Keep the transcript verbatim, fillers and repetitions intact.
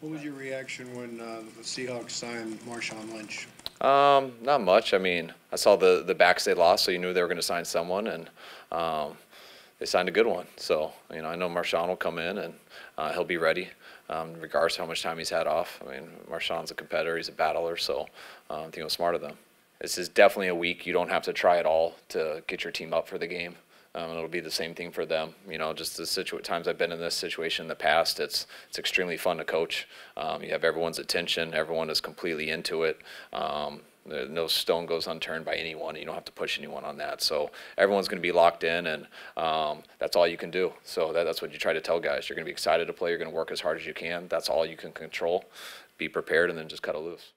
What was your reaction when uh, the Seahawks signed Marshawn Lynch? Um, not much. I mean, I saw the, the backs they lost, so you knew they were going to sign someone, and um, they signed a good one. So, you know, I know Marshawn will come in, and uh, he'll be ready, um, regardless of how much time he's had off. I mean, Marshawn's a competitor. He's a battler, so um, I think it was smart of them. This is definitely a week you don't have to try at all to get your team up for the game. Um, and it'll be the same thing for them. You know, just the situ times I've been in this situation in the past, it's it's extremely fun to coach. Um, you have everyone's attention. Everyone is completely into it. Um, no stone goes unturned by anyone. You don't have to push anyone on that. So everyone's going to be locked in, and um, that's all you can do. So that, that's what you try to tell guys. You're going to be excited to play. You're going to work as hard as you can. That's all you can control. Be prepared, and then just cut it loose.